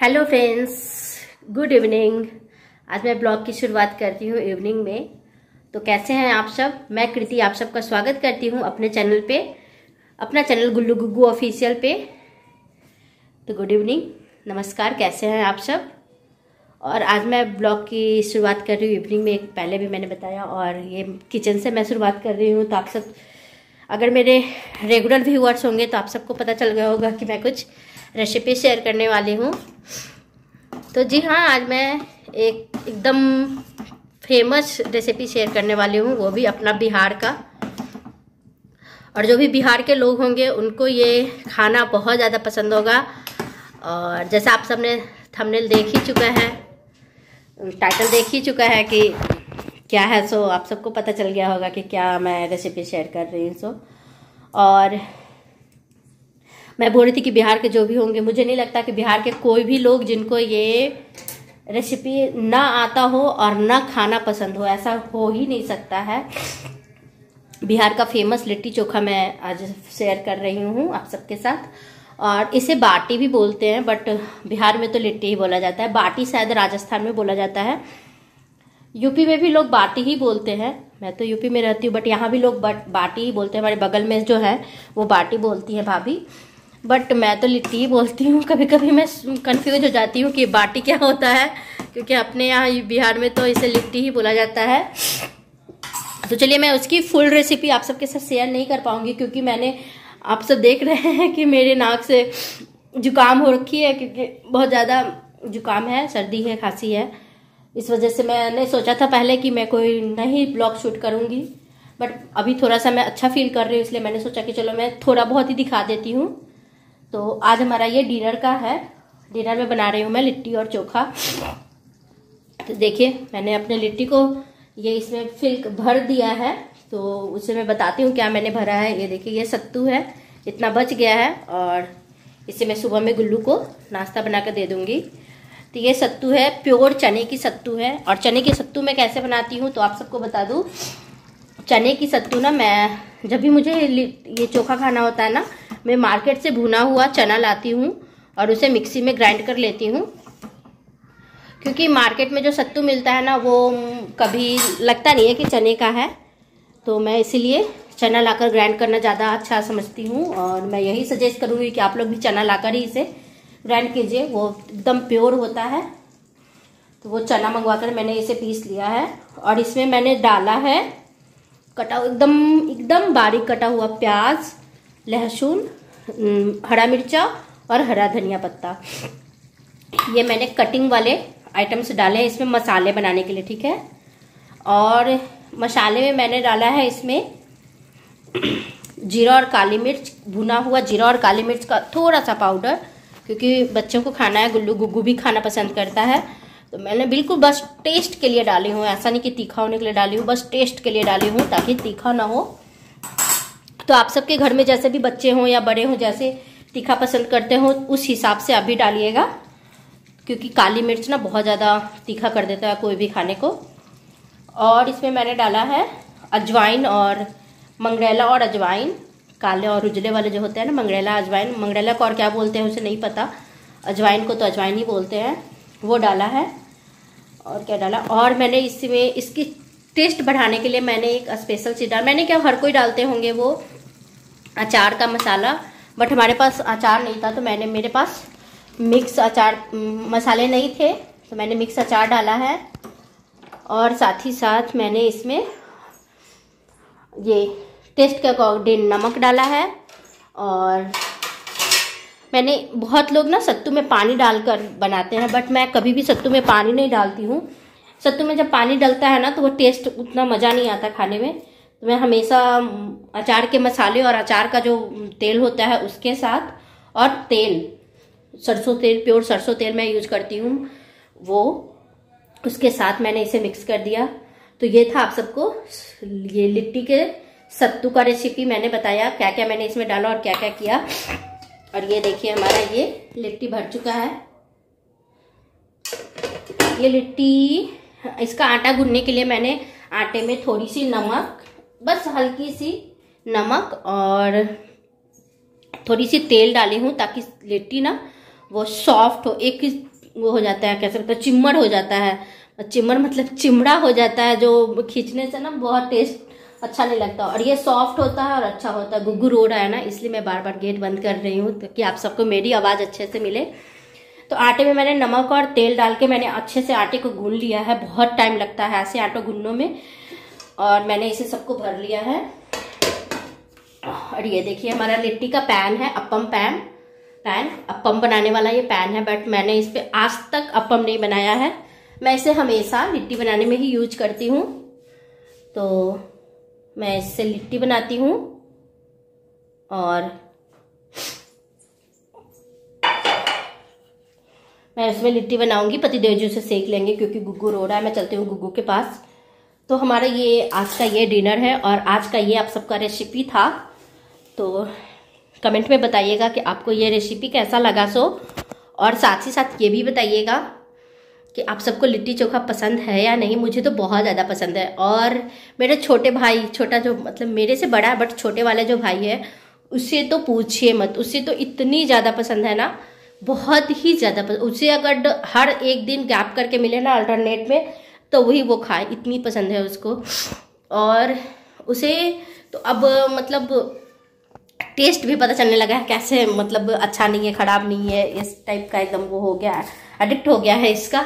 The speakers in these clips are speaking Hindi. Hello friends, good evening. आज मैं ब्लॉग की शुरुआत करती हूँ इवनिंग में। तो कैसे हैं आप सब? मैं कृति आप सबका स्वागत करती हूँ अपने चैनल पे, अपना चैनल गुल्लू गुग्गू ऑफिशियल पे। तो गुड इवनिंग, नमस्कार, कैसे हैं आप सब? और आज मैं ब्लॉग की शुरुआत कर रही हूँ इवनिंग में, पहले भी मैंने बताया। और ये किचन से मैं शुरुआत कर रही हूँ। तो आप सब, अगर मेरे रेगुलर व्यूअर्स होंगे तो आप सबको पता चल गया होगा कि मैं कुछ रेसिपी शेयर करने वाली हूँ। तो जी हाँ, आज मैं एकदम फेमस रेसिपी शेयर करने वाली हूँ, वो भी अपना बिहार का। और जो भी बिहार के लोग होंगे उनको ये खाना बहुत ज़्यादा पसंद होगा। और जैसा आप सबने थंबनेल देख ही चुका है, टाइटल देख ही चुका है कि क्या है, सो आप सबको पता चल गया होगा कि क्या मैं रेसिपी शेयर कर रही हूँ। सो और मैं बोल रही थी कि बिहार के जो भी होंगे, मुझे नहीं लगता कि बिहार के कोई भी लोग जिनको ये रेसिपी ना आता हो और ना खाना पसंद हो, ऐसा हो ही नहीं सकता है। बिहार का फेमस लिट्टी चोखा मैं आज शेयर कर रही हूँ आप सबके साथ। और इसे बाटी भी बोलते हैं, बट बिहार में तो लिट्टी ही बोला जाता है। बाटी शायद राजस्थान में बोला जाता है, यूपी में भी लोग बाटी ही बोलते हैं। मैं तो यूपी में रहती हूँ, बट यहाँ भी लोग बाटी ही बोलते हैं। हमारे बगल में जो है वो बाटी बोलती है भाभी, बट मैं तो लिट्टी ही बोलती हूँ। कभी कभी मैं कंफ्यूज हो जाती हूँ कि बाटी क्या होता है, क्योंकि अपने यहाँ बिहार में तो इसे लिट्टी ही बोला जाता है। तो चलिए, मैं उसकी फुल रेसिपी आप सबके साथ शेयर नहीं कर पाऊँगी, क्योंकि मैंने, आप सब देख रहे हैं कि मेरे नाक से जुकाम हो रखी है, क्योंकि बहुत ज़्यादा जुकाम है, सर्दी है, खांसी है। इस वजह से मैंने सोचा था पहले कि मैं कोई नहीं ब्लॉग शूट करूँगी, बट अभी थोड़ा सा मैं अच्छा फील कर रही हूँ, इसलिए मैंने सोचा कि चलो मैं थोड़ा बहुत ही दिखा देती हूँ। तो आज हमारा ये डिनर का है, डिनर में बना रही हूँ मैं लिट्टी और चोखा। तो देखिए, मैंने अपने लिट्टी को ये इसमें फिल भर दिया है। तो उसे मैं बताती हूँ क्या मैंने भरा है। ये देखिए, ये सत्तू है, इतना बच गया है, और इसे मैं सुबह में गुल्लू को नाश्ता बना कर दे दूँगी। तो ये सत्तू है, प्योर चने की सत्तू है। और चने की सत्तू मैं कैसे बनाती हूँ तो आप सबको बता दूँ। चने की सत्तू ना, मैं जब भी मुझे ये चोखा खाना होता है ना, मैं मार्केट से भुना हुआ चना लाती हूँ और उसे मिक्सी में ग्राइंड कर लेती हूँ। क्योंकि मार्केट में जो सत्तू मिलता है ना, वो कभी लगता नहीं है कि चने का है। तो मैं इसीलिए चना लाकर ग्राइंड करना ज़्यादा अच्छा समझती हूँ। और मैं यही सजेस्ट करूँगी कि आप लोग भी चना लाकर ही इसे ग्राइंड कीजिए, वो एकदम प्योर होता है। तो वो चना मंगवा कर मैंने इसे पीस लिया है। और इसमें मैंने डाला है कटा, एकदम बारीक कटा हुआ प्याज, लहसुन, हरा मिर्चा और हरा धनिया पत्ता। ये मैंने कटिंग वाले आइटम्स डाले हैं इसमें मसाले बनाने के लिए, ठीक है। और मसाले में मैंने डाला है इसमें जीरा और काली मिर्च, भुना हुआ जीरा और काली मिर्च का थोड़ा सा पाउडर, क्योंकि बच्चों को खाना है, गुल्लू गुग्गू भी खाना पसंद करता है। तो मैंने बिल्कुल बस टेस्ट के लिए डाली हूँ, ऐसा नहीं कि तीखा होने के लिए डाली हूँ, बस टेस्ट के लिए डाली हूँ ताकि तीखा ना हो। तो आप सबके घर में जैसे भी बच्चे हों या बड़े हों, जैसे तीखा पसंद करते हों, उस हिसाब से आप भी डालिएगा, क्योंकि काली मिर्च ना बहुत ज़्यादा तीखा कर देता है कोई भी खाने को। और इसमें मैंने डाला है अजवाइन, और मंगरेला और अजवाइन, काले और उजले वाले जो होते हैं ना, मंगरेला अजवाइन, मंगरेला को और क्या बोलते हैं उसे नहीं पता, अजवाइन को तो अजवाइन ही बोलते हैं, वो डाला है। और क्या डाला, और मैंने इसमें इसकी टेस्ट बढ़ाने के लिए मैंने एक स्पेशल चीज़ डाल, मैंने क्या, हर कोई डालते होंगे, वो अचार का मसाला। बट हमारे पास अचार नहीं था, तो मैंने, मेरे पास मिक्स अचार मसाले नहीं थे, तो मैंने मिक्स अचार डाला है। और साथ ही साथ मैंने इसमें ये टेस्ट के अकॉर्डिंग नमक डाला है। और मैंने, बहुत लोग ना सत्तू में पानी डालकर बनाते हैं, बट मैं कभी भी सत्तू में पानी नहीं डालती हूँ। सत्तू में जब पानी डलता है ना, तो वो टेस्ट उतना मज़ा नहीं आता खाने में। तो मैं हमेशा अचार के मसाले और अचार का जो तेल होता है उसके साथ, और तेल, सरसों तेल, प्योर सरसों तेल मैं यूज़ करती हूँ, वो उसके साथ मैंने इसे मिक्स कर दिया। तो ये था आप सबको ये लिट्टी के सत्तू का रेसिपी, मैंने बताया क्या क्या मैंने इसमें डाला और क्या क्या किया। और ये देखिए, हमारा ये लिट्टी भर चुका है। ये लिट्टी, इसका आटा गूंदने के लिए मैंने आटे में थोड़ी सी नमक, बस हल्की सी नमक और थोड़ी सी तेल डाली हूँ, ताकि लिट्टी ना वो सॉफ्ट हो, एक वो हो जाता है, कैसे बोलते हैं, चिम्मड़ हो जाता है। चिम्मड़ मतलब चिमड़ा हो जाता है, जो खींचने से ना बहुत टेस्ट अच्छा नहीं लगता। और ये सॉफ्ट होता है और अच्छा होता है। गुग्गू रो रहा है ना, इसलिए मैं बार बार गेट बंद कर रही हूँ ताकि आप सबको मेरी आवाज़ अच्छे से मिले। तो आटे में मैंने नमक और तेल डाल के मैंने अच्छे से आटे को गूंद लिया है। बहुत टाइम लगता है ऐसे आटा गूंदने में। और मैंने इसे सबको भर लिया है। और ये देखिए हमारा लिट्टी का पैन है, अपम पैन अपम बनाने वाला ये पैन है। बट मैंने इस पर आज तक अपम नहीं बनाया है। मैं इसे हमेशा लिट्टी बनाने में ही यूज करती हूँ। तो मैं इससे लिट्टी बनाती हूँ। और मैं इसमें लिट्टी बनाऊंगी। पतिदेव जी उसे सेक लेंगे क्योंकि गुग्गू रो रहा है। मैं चलती हूँ गुग्गू के पास। तो हमारा ये आज का ये डिनर है और आज का ये आप सबका रेसिपी था। तो कमेंट में बताइएगा कि आपको ये रेसिपी कैसा लगा सो। और साथ ही साथ ये भी बताइएगा कि आप सबको लिट्टी चोखा पसंद है या नहीं। मुझे तो बहुत ज़्यादा पसंद है। और मेरे छोटे भाई, छोटा जो मतलब मेरे से बड़ा है बट छोटे वाले जो भाई है, उसे तो पूछिए मत। उसे तो इतनी ज़्यादा पसंद है ना, बहुत ही ज़्यादा पसंद। उसे अगर हर एक दिन गैप करके मिले ना अल्टरनेट में, तो वही वो खाए, इतनी पसंद है उसको। और उसे तो अब मतलब टेस्ट भी पता चलने लगा है कैसे, मतलब अच्छा नहीं है, ख़राब नहीं है, इस टाइप का एकदम वो हो गया, एडिक्ट हो गया है इसका।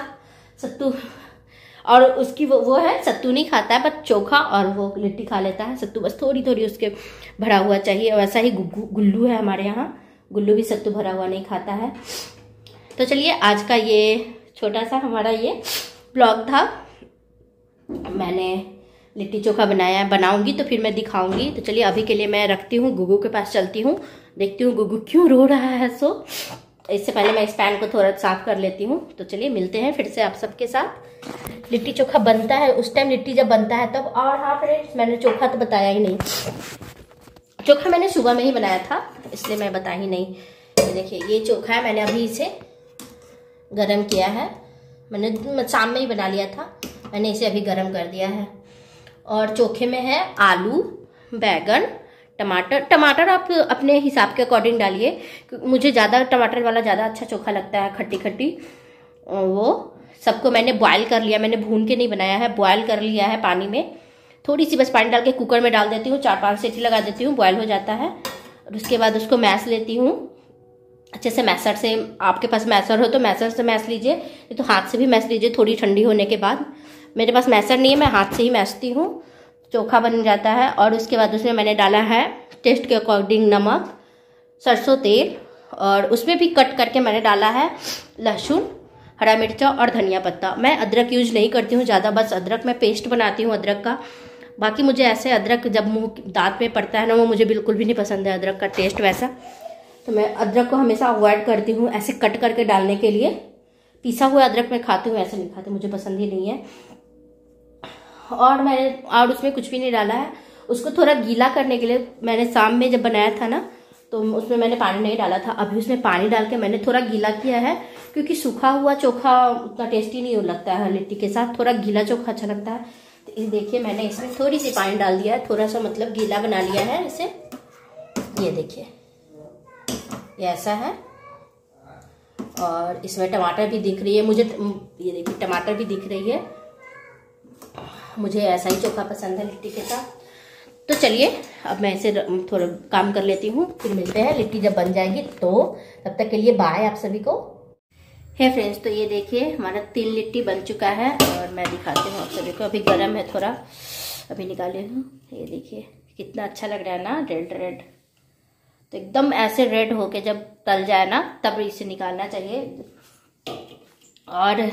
सत्तू और उसकी वो है, सत्तू नहीं खाता है बट चोखा और वो लिट्टी खा लेता है। सत्तू बस थोड़ी थोड़ी उसके भरा हुआ चाहिए। वैसा ही गुल्लू है हमारे यहाँ, गुल्लू भी सत्तू भरा हुआ नहीं खाता है। तो चलिए आज का ये छोटा सा हमारा ये ब्लॉग था। मैंने लिट्टी चोखा बनाया, बनाऊंगी तो फिर मैं दिखाऊंगी। तो चलिए अभी के लिए मैं रखती हूँ, गुग्गू के पास चलती हूँ, देखती हूँ गुग्गू क्यों रो रहा है। सो इससे पहले मैं इस पैन को थोड़ा साफ कर लेती हूँ। तो चलिए मिलते हैं फिर से आप सबके साथ। लिट्टी चोखा बनता है उस टाइम, लिट्टी जब बनता है तब। और हाँ फ्रेंड्स, मैंने चोखा तो बताया ही नहीं। चोखा मैंने सुबह में ही बनाया था इसलिए मैं बता ही नहीं। तो देखिए ये चोखा है, मैंने अभी इसे गर्म किया है। मैंने शाम में ही बना लिया था, मैंने इसे अभी गर्म कर दिया है। और चोखे में है आलू, बैगन, टमाटर। टमाटर आप अपने हिसाब के अकॉर्डिंग डालिए। मुझे ज़्यादा टमाटर वाला ज़्यादा अच्छा चोखा लगता है, खट्टी खट्टी। वो सबको मैंने बॉयल कर लिया, मैंने भून के नहीं बनाया है, बॉयल कर लिया है पानी में। थोड़ी सी बस पानी डाल के कुकर में डाल देती हूँ, 4-5 सीटी लगा देती हूँ, बॉयल हो जाता है। और उसके बाद उसको मैश लेती हूँ अच्छे से। मैसर से, आपके पास मैसर हो तो मैसर से मैश लीजिए, नहीं तो हाथ से भी मैश लीजिए थोड़ी ठंडी होने के बाद। मेरे पास मैसर नहीं है, मैं हाथ से ही मैशती हूँ, चोखा बन जाता है। और उसके बाद उसमें मैंने डाला है टेस्ट के अकॉर्डिंग नमक, सरसों तेल, और उसमें भी कट करके मैंने डाला है लहसुन, हरा मिर्च और धनिया पत्ता। मैं अदरक यूज नहीं करती हूँ ज़्यादा, बस अदरक मैं पेस्ट बनाती हूँ अदरक का। बाकी मुझे ऐसे अदरक जब मुँह दांत में पड़ता है ना, वो मुझे बिल्कुल भी नहीं पसंद है अदरक का टेस्ट वैसा। तो मैं अदरक को हमेशा अवॉइड करती हूँ ऐसे कट करके डालने के लिए। पिसा हुआ अदरक मैं खाती हूँ, ऐसे नहीं खाती, मुझे पसंद ही नहीं है। और मैंने और उसमें कुछ भी नहीं डाला है। उसको थोड़ा गीला करने के लिए मैंने शाम में जब बनाया था ना, तो उसमें मैंने पानी नहीं डाला था। अभी उसमें पानी डाल के मैंने थोड़ा गीला किया है, क्योंकि सूखा हुआ चोखा उतना टेस्टी नहीं लगता है लिट्टी के साथ, थोड़ा गीला चोखा अच्छा लगता है। तो ये देखिए मैंने इसमें थोड़ी सी पानी डाल दिया है, थोड़ा सा मतलब गीला बना लिया है इसे। ये देखिए ये ऐसा है। और इसमें टमाटर भी दिख रही है मुझे, ये देखिए टमाटर भी दिख रही है। मुझे ऐसा ही चोखा पसंद है लिट्टी के साथ। तो चलिए अब मैं इसे थोड़ा काम कर लेती हूँ, फिर मिलते हैं लिट्टी जब बन जाएगी। तो तब तक के लिए बाय आप सभी को। हे फ्रेंड्स, तो ये देखिए हमारा 3 लिट्टी बन चुका है। और मैं दिखाती हूँ आप सभी को, अभी गर्म है थोड़ा, अभी निकाली हूँ। ये देखिए कितना अच्छा लग रहा है ना, रेड रेड। तो एकदम ऐसे रेड होके जब तल जाए ना, तब इसे निकालना चाहिए। और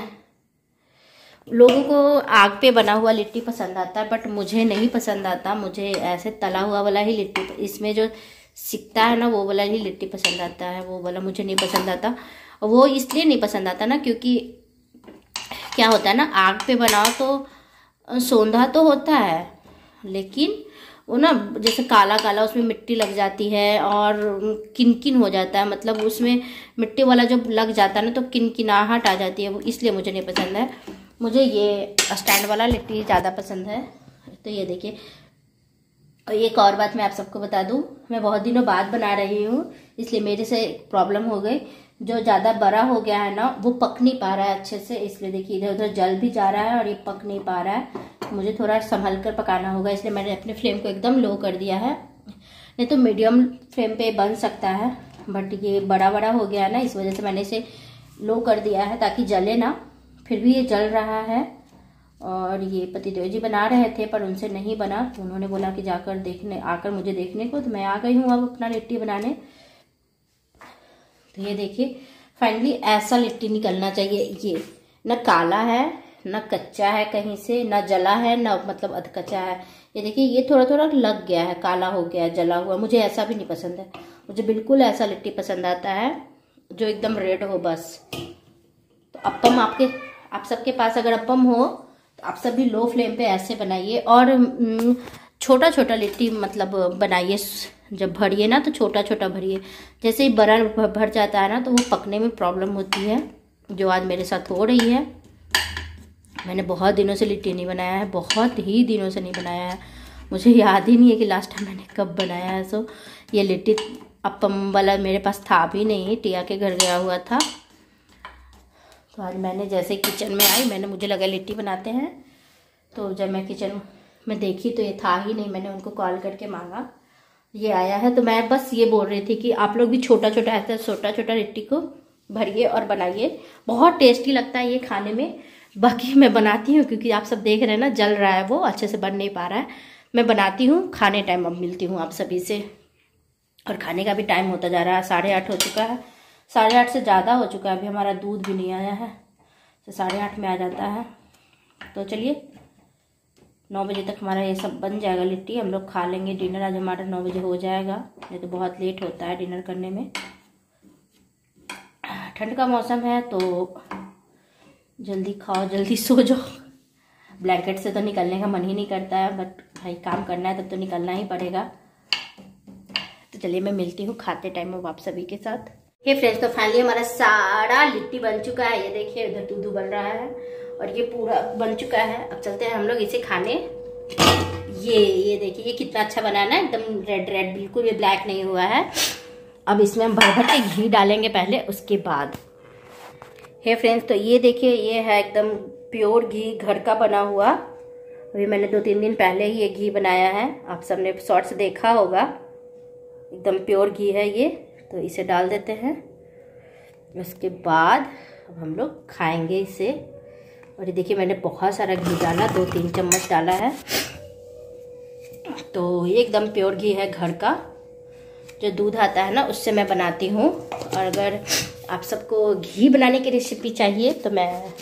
लोगों को आग पे बना हुआ लिट्टी पसंद आता है, बट मुझे नहीं पसंद आता। मुझे ऐसे तला हुआ वाला ही लिट्टी, इसमें जो सिकता है ना वो वाला ही लिट्टी पसंद आता है। वो वाला मुझे नहीं पसंद आता। वो इसलिए नहीं पसंद आता ना, क्योंकि क्या होता है ना, आग पे बनाओ तो सौंधा तो होता है, लेकिन वो ना जैसे काला काला उसमें मिट्टी लग जाती है और किनकिन हो जाता है। मतलब उसमें मिट्टी वाला जब लग जाता है ना, तो किनकिनाहट आ जाती है। वो इसलिए मुझे नहीं पसंद है। मुझे ये स्टैंड वाला लिट्टी ज़्यादा पसंद है। तो ये देखिए, और एक और बात मैं आप सबको बता दूं, मैं बहुत दिनों बाद बना रही हूँ, इसलिए मेरे से प्रॉब्लम हो गई। जो ज़्यादा बड़ा हो गया है ना वो पक नहीं पा रहा है अच्छे से, इसलिए देखिए इधर उधर जल भी जा रहा है और ये पक नहीं पा रहा है। मुझे थोड़ा संभल कर पकाना होगा, इसलिए मैंने अपने फ्लेम को एकदम लो कर दिया है, नहीं तो मीडियम फ्लेम पे बन सकता है, बट ये बड़ा बड़ा हो गया है ना इस वजह से मैंने इसे लो कर दिया है ताकि जले ना। फिर भी ये जल रहा है और ये पतिदेव जी बना रहे थे पर उनसे नहीं बना, तो उन्होंने बोला कि जाकर देखने आकर मुझे देखने को, तो मैं आ गई हूँ अब अपना लिट्टी बनाने। तो ये देखिए फाइनली ऐसा लिट्टी निकलना चाहिए, ये ना काला है ना कच्चा है कहीं से, ना जला है ना मतलब अध कच्चा है। ये देखिए ये थोड़ा थोड़ा लग गया है, काला हो गया है, जला हुआ। मुझे ऐसा भी नहीं पसंद है, मुझे बिल्कुल ऐसा लिट्टी पसंद आता है जो एकदम रेड हो बस। तो अपम आपके आप सबके पास अगर अपम हो तो आप सब भी लो फ्लेम पे ऐसे बनाइए और छोटा छोटा लिट्टी मतलब बनाइए, जब भरिए ना तो छोटा छोटा भरिए, जैसे ही बड़ा भर जाता है ना तो वो पकने में प्रॉब्लम होती है, जो आज मेरे साथ हो रही है। मैंने बहुत दिनों से लिट्टी नहीं बनाया है, बहुत ही दिनों से नहीं बनाया है, मुझे याद ही नहीं है कि लास्ट टाइम मैंने कब बनाया है। सो ये लिट्टी अपम वाला मेरे पास था भी नहीं, टिया के घर गया हुआ था, तो आज मैंने जैसे किचन में आई मैंने मुझे लगा लिट्टी बनाते हैं, तो जब मैं किचन में देखी तो ये था ही नहीं, मैंने उनको कॉल करके मांगा, ये आया है। तो मैं बस ये बोल रही थी कि आप लोग भी छोटा छोटा ऐसा छोटा छोटा लिट्टी को भरिए और बनाइए, बहुत टेस्टी लगता है ये खाने में। बाकी मैं बनाती हूँ क्योंकि आप सब देख रहे हैं ना जल रहा है, वो अच्छे से बन नहीं पा रहा है, मैं बनाती हूँ खाने टाइम। अब मिलती हूँ आप सभी से, और खाने का भी टाइम होता जा रहा है, 8:30 हो चुका है, 8:30 से ज़्यादा हो चुका है, अभी हमारा दूध भी नहीं आया है, तो 8:30 में आ जाता है। तो चलिए 9 बजे तक हमारा ये सब बन जाएगा लिट्टी, हम लोग खा लेंगे। डिनर आज हमारा 9 बजे हो जाएगा, ये तो बहुत लेट होता है डिनर करने में। ठंड का मौसम है तो जल्दी खाओ जल्दी सो जाओ, ब्लैंकेट से तो निकलने का मन ही नहीं करता है, बट भाई काम करना है तब तो निकलना ही पड़ेगा। तो चलिए मैं मिलती हूँ खाते टाइम अब आप सभी के साथ। हे फ्रेंड्स, तो फाइनली हमारा सारा लिट्टी बन चुका है, ये देखिए उधर दूध बन रहा है और ये पूरा बन चुका है। अब चलते हैं हम लोग इसे खाने। ये देखिए ये कितना अच्छा बना है ना, एकदम रेड रेड, बिल्कुल भी ब्लैक नहीं हुआ है। अब इसमें हम भर भर के घी डालेंगे पहले, उसके बाद। हे फ्रेंड्स, तो ये देखिए ये है एकदम प्योर घी, घर का बना हुआ। अभी मैंने 2-3 दिन पहले ही ये घी बनाया है, आप सबने शॉर्ट्स देखा होगा, एकदम प्योर घी है ये। तो इसे डाल देते हैं, उसके बाद अब हम लोग खाएंगे इसे। और ये देखिए मैंने बहुत सारा घी डाला, 2-3 चम्मच डाला है। तो ये एकदम प्योर घी है घर का, जो दूध आता है ना उससे मैं बनाती हूँ। और अगर आप सबको घी बनाने की रेसिपी चाहिए तो मैं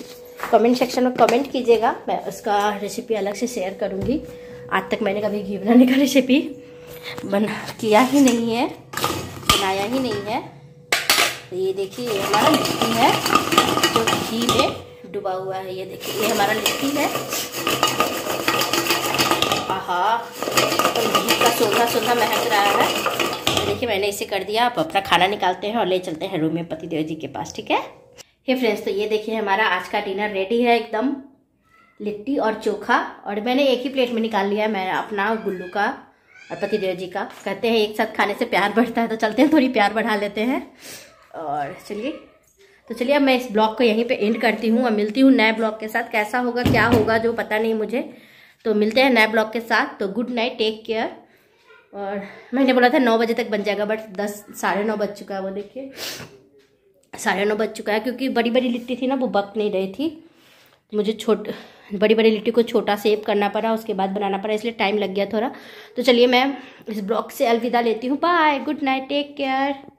कमेंट सेक्शन में कमेंट कीजिएगा, मैं उसका रेसिपी अलग से शेयर करूँगी। आज तक मैंने कभी घी बनाने का रेसिपी किया ही नहीं है, बनाया ही नहीं है। तो ये देखिए ये हमारा लिट्टी है जो घी में डूबा हुआ है, ये देखिए ये हमारा लिट्टी है। आहा, तो घी का सोंधा सोंधा महक रहा है। देखिए मैंने इसे कर दिया, आप अपना खाना निकालते हैं और ले चलते हैं रूम में पतिदेव जी के पास, ठीक है। हे फ्रेंड्स, तो ये देखिए हमारा आज का डिनर रेडी है, एकदम लिट्टी और चोखा, और मैंने एक ही प्लेट में निकाल लिया है, मैं अपना गुल्लू का और पतिदेव जी का। कहते हैं एक साथ खाने से प्यार बढ़ता है, तो चलते हैं थोड़ी प्यार बढ़ा लेते हैं। और चलिए अब मैं इस ब्लॉग को यहीं पर एंड करती हूँ और मिलती हूँ नए ब्लॉग के साथ। कैसा होगा क्या होगा जो पता नहीं मुझे, तो मिलते हैं नए ब्लॉग के साथ। तो गुड नाइट, टेक केयर। और मैंने बोला था 9 बजे तक बन जाएगा, बट 10 साढ़े 9 बज चुका है, वो देखिए 9:30 बज चुका है, क्योंकि बड़ी बड़ी लिट्टी थी ना वो पक नहीं रही थी, मुझे बड़ी बड़ी लिट्टी को छोटा सेव करना पड़ा, उसके बाद बनाना पड़ा, इसलिए टाइम लग गया थोड़ा। तो चलिए मैं इस ब्लॉग से अलविदा लेती हूँ, bye, good night, take care.